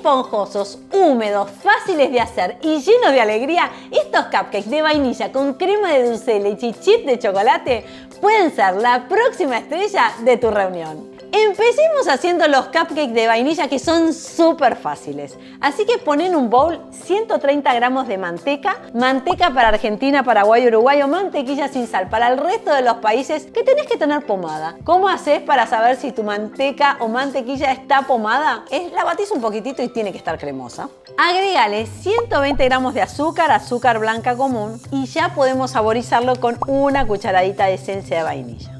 esponjosos, húmedos, fáciles de hacer y llenos de alegría, estos cupcakes de vainilla con crema de dulce de leche y chip de chocolate pueden ser la próxima estrella de tu reunión. Empecemos haciendo los cupcakes de vainilla que son súper fáciles. Así que pon en un bowl 130 gramos de manteca, manteca para Argentina, Paraguay, Uruguay o mantequilla sin sal para el resto de los países que tenés que tener pomada. ¿Cómo haces para saber si tu manteca o mantequilla está pomada? La batís un poquitito y tiene que estar cremosa. Agregale 120 gramos de azúcar, azúcar blanca común, y ya podemos saborizarlo con una cucharadita de esencia de vainilla.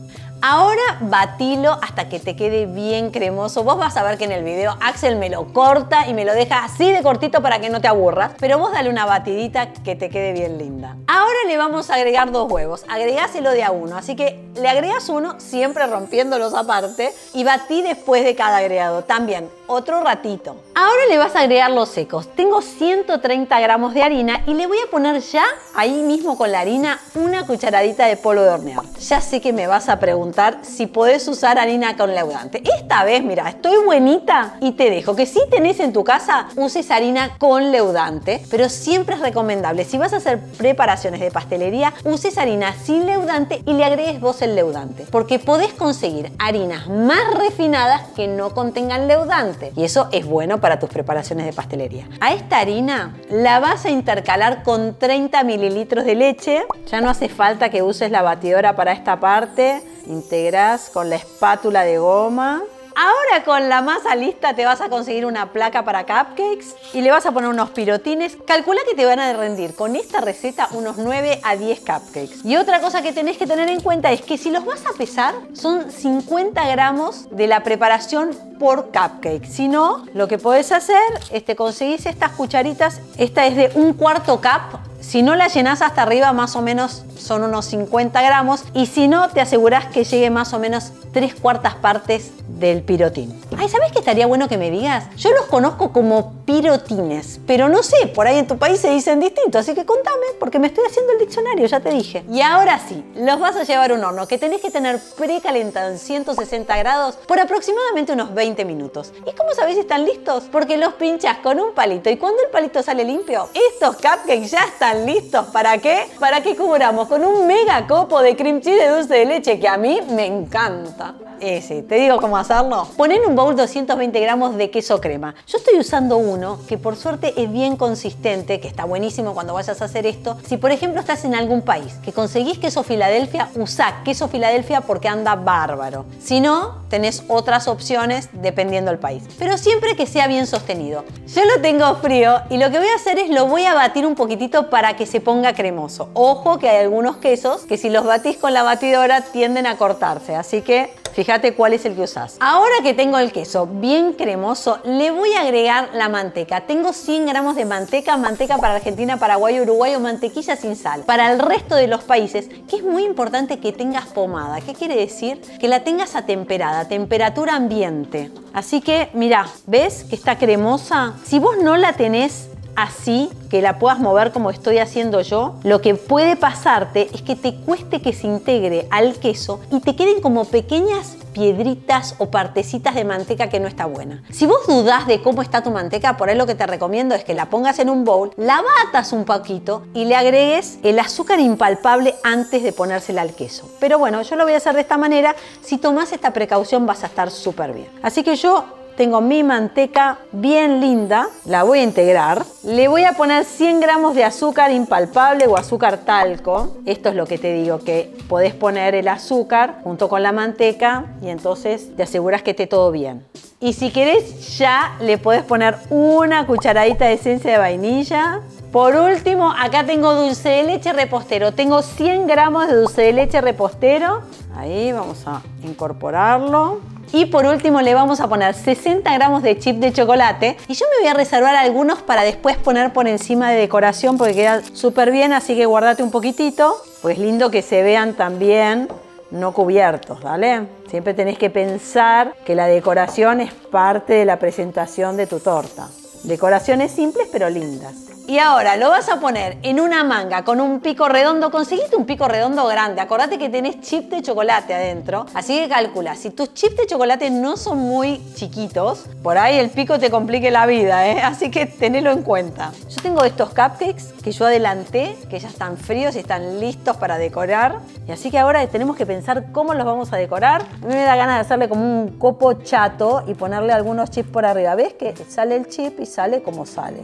Ahora batilo hasta que te quede bien cremoso. Vos vas a ver que en el video Axel me lo corta y me lo deja así de cortito para que no te aburras. Pero vos dale una batidita que te quede bien linda. Ahora le vamos a agregar 2 huevos. Agregáselo de a uno. Así que le agregas uno, siempre rompiéndolos aparte. Y batí después de cada agregado. También otro ratito. Ahora le vas a agregar los secos. Tengo 130 gramos de harina y le voy a poner ya ahí mismo con la harina una cucharadita de polvo de hornear. Ya sé que me vas a preguntar si podés usar harina conleudante. Esta vez, mira, estoy buenita y te dejo que si tenés en tu casa uses harina conleudante, pero siempre es recomendable, si vas a hacer preparaciones de pastelería, uses harina sin leudante y le agregues vos el leudante, porque podés conseguir harinas más refinadas que no contengan leudante y eso es bueno para tus preparaciones de pastelería. A esta harina la vas a intercalar con 30 mililitros de leche. Ya no hace falta que uses la batidora para esta parte. Integrás con la espátula de goma. Ahora con la masa lista te vas a conseguir una placa para cupcakes y le vas a poner unos pirotines. Calcula que te van a rendir con esta receta unos 9 a 10 cupcakes. Y otra cosa que tenés que tener en cuenta es que si los vas a pesar son 50 gramos de la preparación por cupcake. Si no, lo que podés hacer es te conseguís estas cucharitas. Esta es de 1/4 cup. Si no la llenás hasta arriba, más o menos son unos 50 gramos. Y si no, te asegurás que llegue más o menos 3/4 partes del pirotín. Ay, ¿sabés qué estaría bueno que me digas? Yo los conozco como pirotines, pero no sé, por ahí en tu país se dicen distinto. Así que contame, porque me estoy haciendo el diccionario, ya te dije. Y ahora sí, los vas a llevar a un horno que tenés que tener precalentado en 160 grados por aproximadamente unos 20 minutos. ¿Y cómo sabés si están listos? Porque los pinchás con un palito y cuando el palito sale limpio, estos cupcakes ya están listos. ¿Para qué? Para que cubramos con un mega copo de cream cheese de dulce de leche que a mí me encanta. Ese, te digo cómo hacerlo. Pon en un bowl 220 gramos de queso crema. Yo estoy usando uno que por suerte es bien consistente, que está buenísimo cuando vayas a hacer esto. Si por ejemplo estás en algún país que conseguís queso Filadelfia, usá queso Filadelfia porque anda bárbaro. Si no, tenés otras opciones dependiendo del país. Pero siempre que sea bien sostenido. Yo lo tengo frío y lo que voy a hacer es lo voy a batir un poquitito para que se ponga cremoso. Ojo que hay algunos quesos que si los batís con la batidora tienden a cortarse, así que fíjate cuál es el que usás. Ahora que tengo el queso bien cremoso, le voy a agregar la manteca. Tengo 100 gramos de manteca, manteca para Argentina, Paraguay, Uruguay o mantequilla sin sal. Para el resto de los países, que es muy importante que tengas pomada. ¿Qué quiere decir? Que la tengas atemperada, temperatura ambiente. Así que, mirá, ¿ves que está cremosa? Si vos no la tenés así, que la puedas mover como estoy haciendo yo, lo que puede pasarte es que te cueste que se integre al queso y te queden como pequeñas piedritas o partecitas de manteca que no está buena. Si vos dudás de cómo está tu manteca, por ahí lo que te recomiendo es que la pongas en un bowl, la batas un poquito y le agregues el azúcar impalpable antes de ponérsela al queso. Pero bueno, yo lo voy a hacer de esta manera. Si tomás esta precaución vas a estar súper bien. Así que yo tengo mi manteca bien linda, la voy a integrar. Le voy a poner 100 gramos de azúcar impalpable o azúcar talco. Esto es lo que te digo, que podés poner el azúcar junto con la manteca y entonces te aseguras que esté todo bien. Y si querés ya le podés poner una cucharadita de esencia de vainilla. Por último, acá tengo dulce de leche repostero. Tengo 100 gramos de dulce de leche repostero. Ahí vamos a incorporarlo. Y por último le vamos a poner 60 gramos de chip de chocolate. Y yo me voy a reservar algunos para después poner por encima de decoración porque queda súper bien, así que guardate un poquitito. Pues lindo que se vean también no cubiertos, ¿vale? Siempre tenés que pensar que la decoración es parte de la presentación de tu torta. Decoraciones simples pero lindas. y ahora lo vas a poner en una manga con un pico redondo. Conseguiste un pico redondo grande. Acordate que tenés chip de chocolate adentro. Así que calcula, si tus chips de chocolate no son muy chiquitos, por ahí el pico te complique la vida, ¿eh? Así que tenelo en cuenta. Yo tengo estos cupcakes que yo adelanté, que ya están fríos y están listos para decorar. Y así que ahora tenemos que pensar cómo los vamos a decorar. A mí me da ganas de hacerle como un copo chato y ponerle algunos chips por arriba. ¿Ves que sale el chip y sale como sale?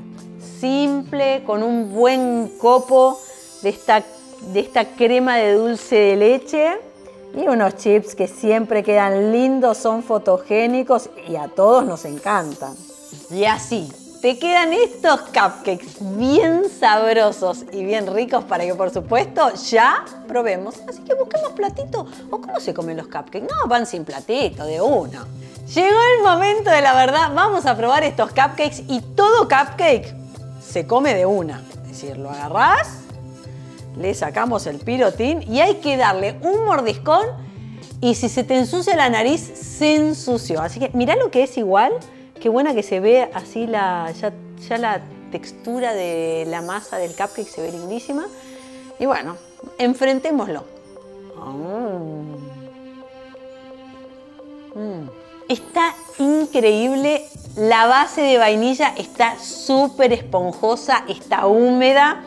Simple, con un buen copo de esta crema de dulce de leche y unos chips que siempre quedan lindos, son fotogénicos y a todos nos encantan. Y así te quedan estos cupcakes bien sabrosos y bien ricos para que, por supuesto, ya probemos. Así que busquemos platito. ¿O cómo se comen los cupcakes? No, van sin platito, de una. Llegó el momento de la verdad. Vamos a probar estos cupcakes y todo cupcake se come de una. Es decir, lo agarrás, le sacamos el pirotín y hay que darle un mordiscón y si se te ensucia la nariz, se ensució. Así que mirá lo que es igual. Qué buena que se ve así ya la textura de la masa del cupcake se ve lindísima. Y bueno, enfrentémoslo. Está increíble, la base de vainilla está súper esponjosa, está húmeda.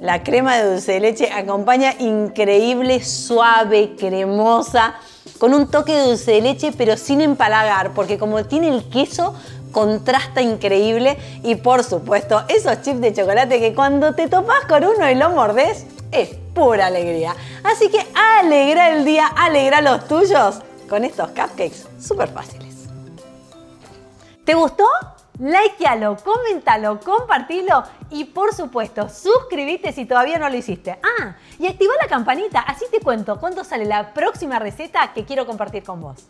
La crema de dulce de leche acompaña increíble, suave, cremosa, con un toque de dulce de leche pero sin empalagar, porque como tiene el queso, contrasta increíble. Y por supuesto, esos chips de chocolate que cuando te topás con uno y lo mordés, es pura alegría. Así que alegra el día, alegra los tuyos con estos cupcakes súper fáciles. ¿Te gustó? Likealo, comentalo, compartilo y por supuesto suscríbete si todavía no lo hiciste. Y activa la campanita, así te cuento cuándo sale la próxima receta que quiero compartir con vos.